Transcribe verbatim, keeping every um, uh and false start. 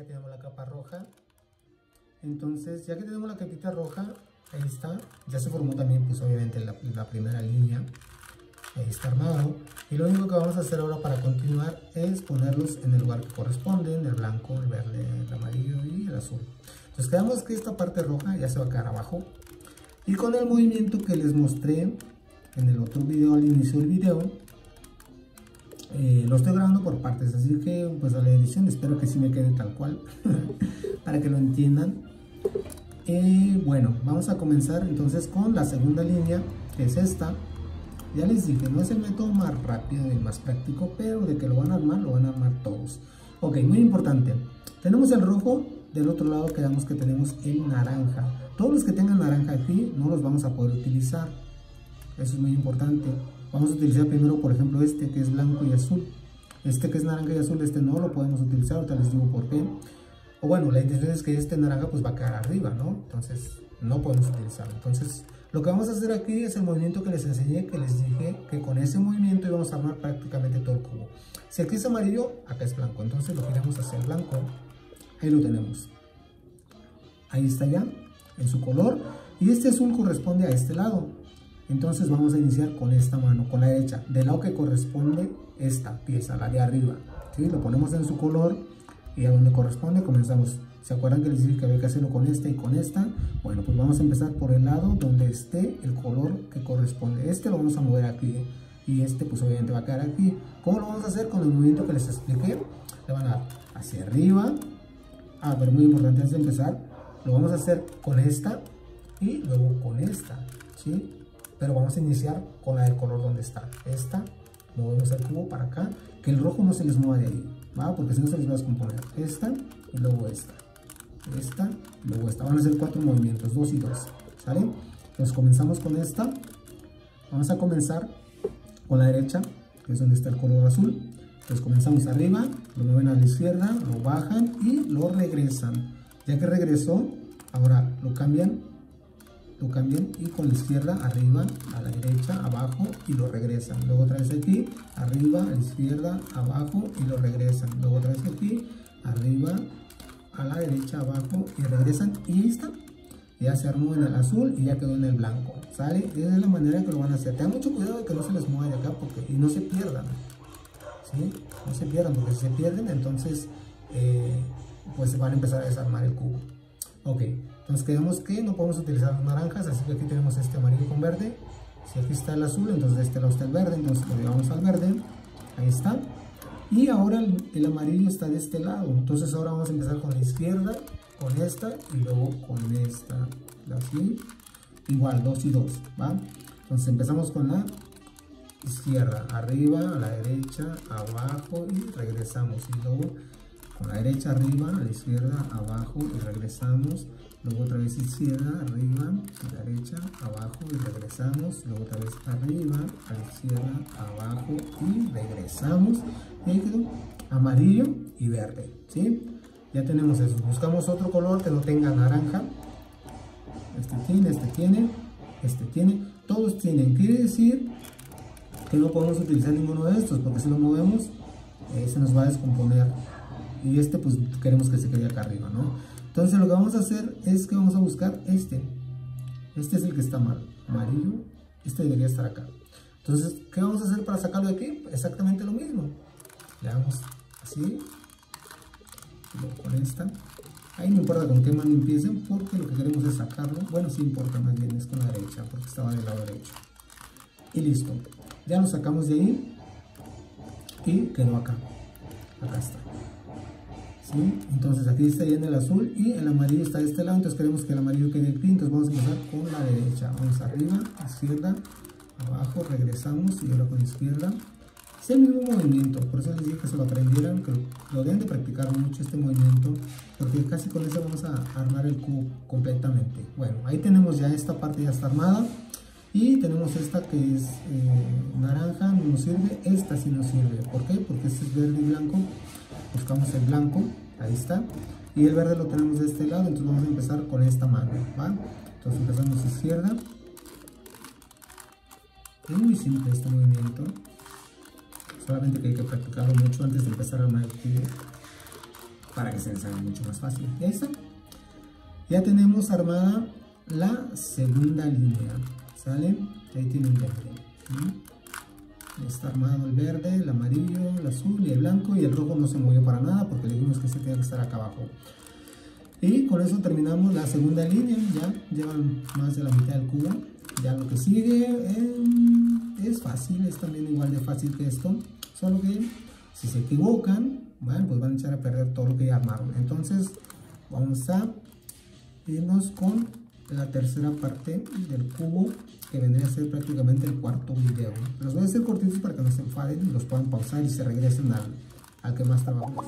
ya tenemos la capa roja. Entonces, ya que tenemos la capita roja, ahí está, ya se formó también, pues obviamente la, la primera línea, ahí está armado. Y lo único que vamos a hacer ahora para continuar es ponerlos en el lugar que corresponde, en el blanco, el verde, el amarillo y el azul. Entonces quedamos que esta parte roja ya se va a quedar abajo. Y con el movimiento que les mostré en el otro video, al inicio del video, eh, lo estoy grabando por partes, así que pues a la edición espero que sí me quede tal cual, para que lo entiendan. Eh, bueno, vamos a comenzar entonces con la segunda línea, que es esta. Ya les dije, no es el método más rápido y más práctico, pero de que lo van a armar, lo van a armar todos. Ok, muy importante. Tenemos el rojo, del otro lado quedamos que tenemos el naranja. Todos los que tengan naranja aquí no los vamos a poder utilizar. Eso es muy importante. Vamos a utilizar primero, por ejemplo, este que es blanco y azul. Este que es naranja y azul, este no lo podemos utilizar, ahorita les digo por qué. O bueno, la intención es que este naranja pues va a quedar arriba, ¿no? Entonces no podemos utilizarlo. Entonces lo que vamos a hacer aquí es el movimiento que les enseñé, que les dije que con ese movimiento íbamos a armar prácticamente todo el cubo. Si aquí es amarillo, acá es blanco, entonces lo giramos hacia el blanco. Ahí lo tenemos. Ahí está ya, en su color. Y este azul corresponde a este lado. Entonces vamos a iniciar con esta mano, con la derecha, del lado que corresponde esta pieza, la de arriba, ¿sí? Lo ponemos en su color y a donde corresponde comenzamos. ¿Se acuerdan que les dije que había que hacerlo con esta y con esta? Bueno, pues vamos a empezar por el lado donde esté el color que corresponde. Este lo vamos a mover aquí y este pues obviamente va a quedar aquí. ¿Cómo lo vamos a hacer? Con el movimiento que les expliqué. Le van a dar hacia arriba. Ah, pero muy importante antes de empezar, lo vamos a hacer con esta y luego con esta, ¿sí? Pero vamos a iniciar con la del color donde está. Esta, movemos el cubo para acá, que el rojo no se les mueva de ahí, ¿va? Porque si no se les va a descomponer. Esta y luego esta. Esta, luego esta. Van a hacer cuatro movimientos, dos y dos, ¿sale? Entonces comenzamos con esta. Vamos a comenzar con la derecha, que es donde está el color azul. Entonces comenzamos arriba, lo mueven a la izquierda, lo bajan y lo regresan. Ya que regresó, ahora lo cambian, lo cambian y con la izquierda, arriba, a la derecha, abajo y lo regresan. Luego otra vez aquí, arriba, a la izquierda, abajo y lo regresan. Luego otra vez aquí, arriba, a la derecha, abajo y regresan, y listo. Ya se armó en el azul y ya quedó en el blanco, ¿sale? Esa es la manera que lo van a hacer. Tengan mucho cuidado de que no se les mueva de acá porque, y no se pierdan, ¿sí? No se pierdan, porque si se pierden entonces eh, pues van a empezar a desarmar el cubo. Ok, entonces quedamos que no podemos utilizar las naranjas, así que aquí tenemos este amarillo con verde. Si aquí está el azul, entonces de este lado está el verde, entonces lo llevamos al verde. Ahí está. Y ahora el, el amarillo está de este lado, entonces ahora vamos a empezar con la izquierda, con esta y luego con esta, así, igual, dos y dos, ¿va? Entonces empezamos con la izquierda, arriba, a la derecha, abajo y regresamos, y luego con la derecha, arriba, a la izquierda, abajo y regresamos, luego otra vez izquierda, arriba, a la derecha, abajo y regresamos, luego otra vez arriba, a la izquierda, abajo y regresamos. Y ahí quedó amarillo y verde, ¿sí? Ya tenemos eso. Buscamos otro color que no tenga naranja. Este tiene, este tiene, este tiene, todos tienen. Quiere decir que no podemos utilizar ninguno de estos, porque si lo movemos eh, se nos va a descomponer, y este pues queremos que se quede acá arriba, ¿no? Entonces lo que vamos a hacer es que vamos a buscar este. Este es el que está mal, amarillo. Este debería estar acá. Entonces, ¿qué vamos a hacer para sacarlo de aquí? Exactamente lo mismo. Le damos así, luego con esta. Ahí no importa con qué mano empiecen, porque lo que queremos es sacarlo. Bueno, sí importa, más bien es con la derecha, porque estaba del lado derecho. Y listo, ya lo sacamos de ahí y quedó acá, acá está, ¿sí? Entonces aquí está ya en el azul y el amarillo está de este lado, entonces queremos que el amarillo quede aquí, entonces vamos a empezar con la derecha, vamos arriba, izquierda, abajo, regresamos y ahora con izquierda. Es el mismo movimiento, por eso les dije que se lo aprendieran, que lo deben de practicar mucho este movimiento, porque casi con eso vamos a armar el cubo completamente. Bueno, ahí tenemos ya esta parte, ya está armada. Y tenemos esta que es eh, naranja, no nos sirve. Esta sí nos sirve. ¿Por qué? Porque este es verde y blanco. Buscamos el blanco, ahí está. Y el verde lo tenemos de este lado, entonces vamos a empezar con esta mano, ¿va? Entonces empezamos izquierda. Es muy simple este movimiento. Solamente que hay que practicarlo mucho antes de empezar a armar el cubo. para que se les haga mucho más fácil. Ya está. Ya tenemos armada la segunda línea, ¿sale? Ahí tienen verde, ¿sí? Está armado el verde, el amarillo, el azul y el blanco, y el rojo no se movió para nada porque le dijimos que se tenía que estar acá abajo. Y con eso terminamos la segunda línea, ya llevan más de la mitad del cubo. Ya lo que sigue eh, es fácil, es también igual de fácil que esto, solo que si se equivocan, bueno, pues van a echar a perder todo lo que ya armaron. Entonces vamos a irnos con la tercera parte del cubo, que vendría a ser prácticamente el cuarto video. Los voy a hacer cortitos para que no se enfaden y los puedan pausar y se regresen al, al que más trabajamos.